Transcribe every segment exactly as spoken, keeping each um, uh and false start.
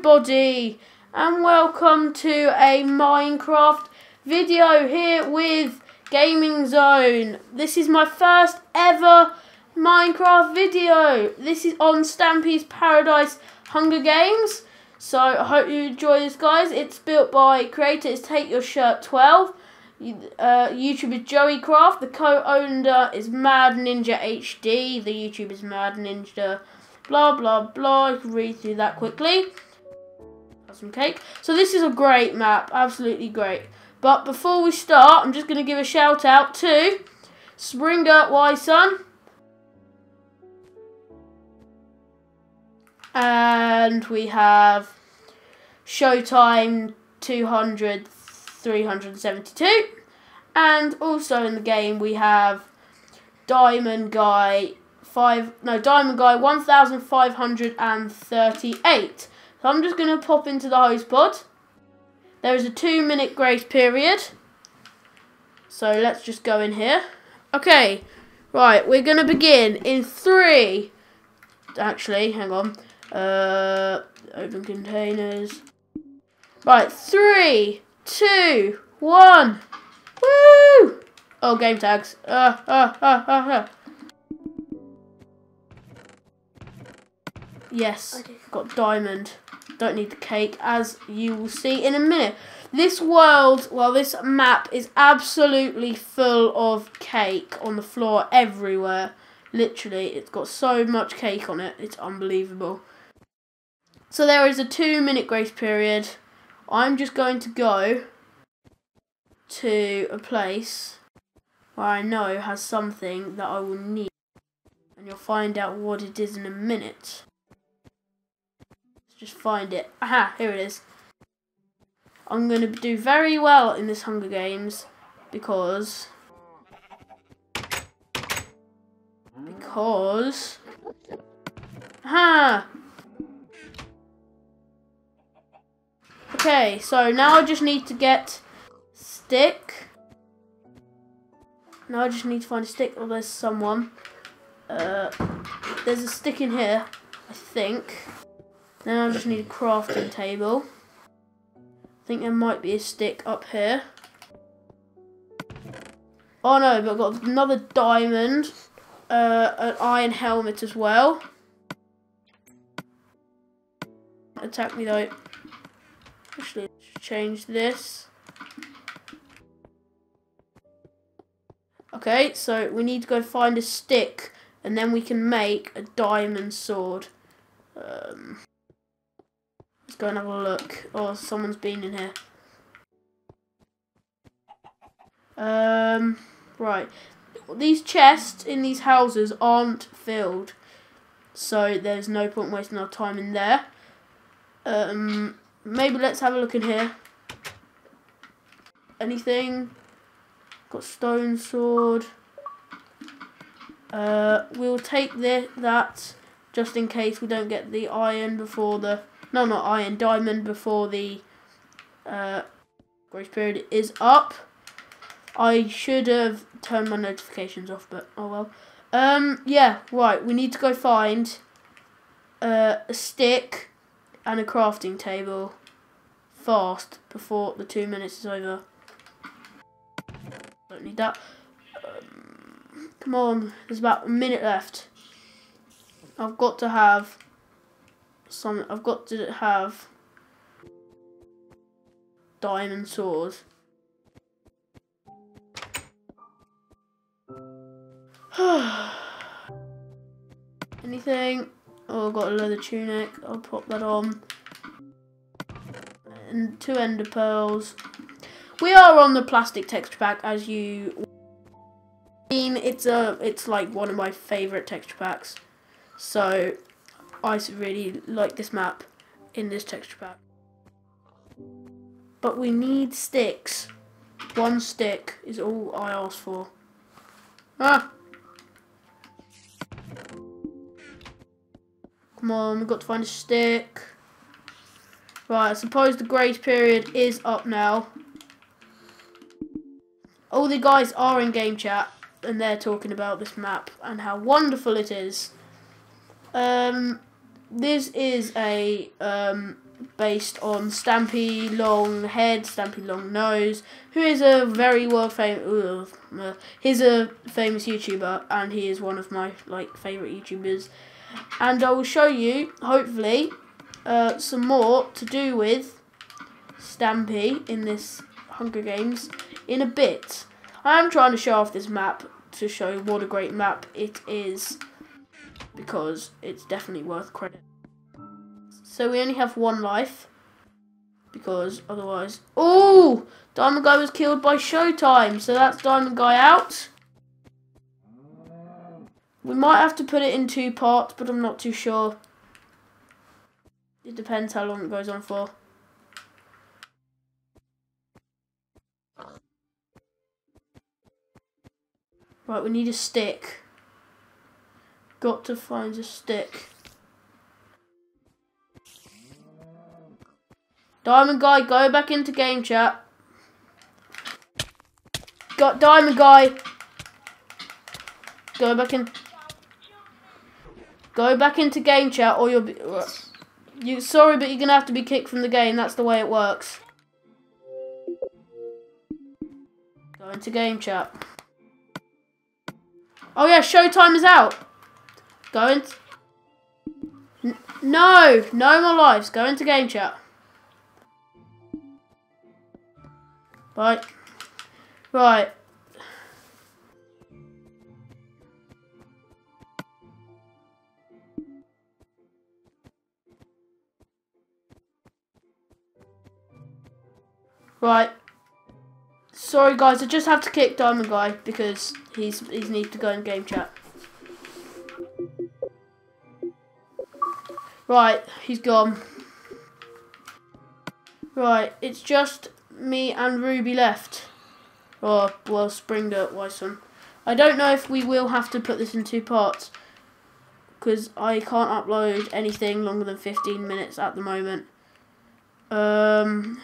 everybody, and welcome to a Minecraft video here with Gaming Zone. This is my first ever Minecraft video. This is on Stampy's Paradise Hunger Games. So I hope you enjoy this, guys. It's built by creators Take Your Shirt twelve. Uh, YouTube is Joey Craft. The co-owner is Mad Ninja H D. The YouTube is Mad Ninja. Blah blah blah. You can read through that quickly. Have some cake. So this is a great map, absolutely great. But before we start, I'm just going to give a shout out to springertyson and we have showtime two oh oh three seven two, and also in the game we have Diamondguy. Five, no, Diamond Guy one thousand five hundred thirty-eight. So I'm just going to pop into the host pod. There is a two minute grace period. So let's just go in here. Okay, right, we're going to begin in three. Actually, hang on. Uh, open containers. Right, three, two, one. Woo! Oh, game tags. Uh, uh, uh, uh, uh. Yes, got diamond. Don't need the cake, as you will see in a minute. This world, well, this map is absolutely full of cake on the floor everywhere. Literally, it's got so much cake on it. It's unbelievable. So there is a two-minute grace period. I'm just going to go to a place where I know has something that I will need. And you'll find out what it is in a minute. Just find it. Aha, here it is. I'm going to do very well in this Hunger Games because... Because... Aha! Okay, so now I just need to get stick. Now I just need to find a stick. Oh, there's someone. Uh, there's a stick in here, I think. Then I just need a crafting table. I think there might be a stick up here. Oh no, but I've got another diamond. Uh, an iron helmet as well. Attack me though. Actually, let's change this. Okay, so we need to go find a stick. And then we can make a diamond sword. Um... Let's go and have a look. Oh, someone's been in here. Um, right. These chests in these houses aren't filled. So there's no point wasting our time in there. Um, maybe let's have a look in here. Anything? Got stone sword. Uh, we'll take this, that just in case we don't get the iron before the... No, not iron, diamond before the uh, grace period is up. I should have turned my notifications off, but oh well. Um, yeah, right, we need to go find uh, a stick and a crafting table fast before the two minutes is over. Don't need that. Um, come on, there's about a minute left. I've got to have... Some I've got to have diamond sword. Anything? Oh, I've got a leather tunic. I'll pop that on. And two ender pearls. We are on the plastic texture pack, as you. It's a. It's like one of my favourite texture packs. So. I really like this map in this texture pack. But we need sticks. One stick is all I asked for. Ah! Come on, we've got to find a stick. Right, I suppose the grace period is up now. All the guys are in game chat and they're talking about this map and how wonderful it is. Um... This is a um, based on Stampy Long Head, Stampy Long Nose, who is a very world famous, uh, he's a famous YouTuber, and he is one of my like favourite YouTubers. And I will show you, hopefully, uh, some more to do with Stampy in this Hunger Games in a bit. I am trying to show off this map to show what a great map it is, because it's definitely worth credit. So we only have one life, because otherwise... Oh! Diamondguy was killed by Showtime, so that's Diamondguy out. We might have to put it in two parts, but I'm not too sure. It depends how long it goes on for. Right, we need a stick. Got to find a stick. Diamondguy, go back into game chat. Got Diamondguy. Go back in. Go back into game chat, or you'll be. You sorry, but you're gonna have to be kicked from the game. That's the way it works. Go into game chat. Oh yeah, Showtime is out. Go in. N no, no more lives. Go into game chat. Right, right. Right. Sorry guys, I just have to kick Diamondguy because he's he's need to go in game chat. Right, he's gone. Right, it's just me and Ruby left. Oh, well, springertyson. I don't know if we will have to put this in two parts, because I can't upload anything longer than fifteen minutes at the moment. Um...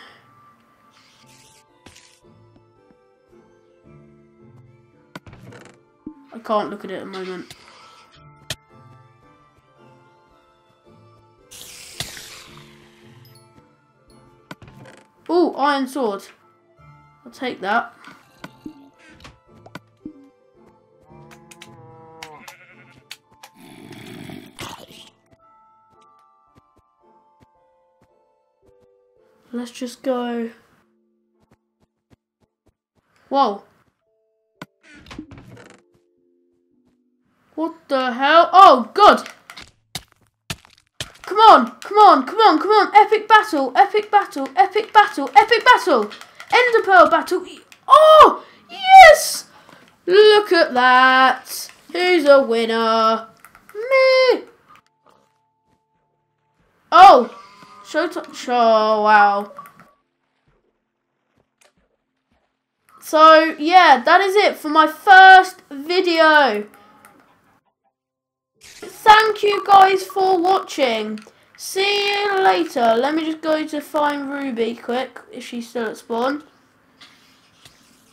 I can't look at it at the moment. Ooh, iron sword. I'll take that. Let's just go. Whoa. What the hell? Oh, God. Come on, come on, come on, come on. Epic battle, epic battle, epic battle, epic battle. Ender Pearl battle. Oh, yes. Look at that. Who's a winner? Me. Oh, Showtime. Oh, wow. So, yeah, that is it for my first video. Thank you guys for watching. See you later. Let me just go to find Ruby quick, if she's still at spawn.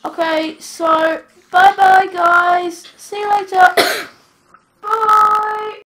Okay, so bye bye guys. See you later. Bye.